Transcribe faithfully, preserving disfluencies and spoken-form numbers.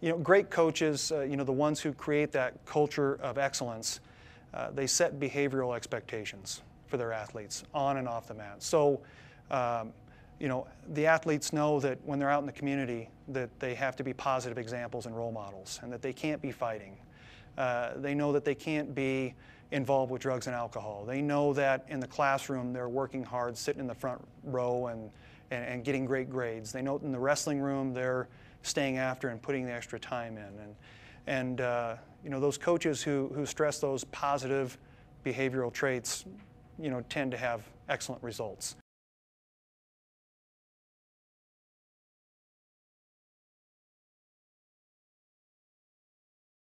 you know, great coaches, uh, you know, the ones who create that culture of excellence, uh, they set behavioral expectations for their athletes on and off the mat. So, um, you know, the athletes know that when they're out in the community that they have to be positive examples and role models, and that they can't be fighting. Uh, they know that they can't be involved with drugs and alcohol. They know that in the classroom they're working hard, sitting in the front row and, and, and getting great grades. They know in the wrestling room they're staying after and putting the extra time in. And, and uh, you know, those coaches who, who stress those positive behavioral traits, you know, tend to have excellent results.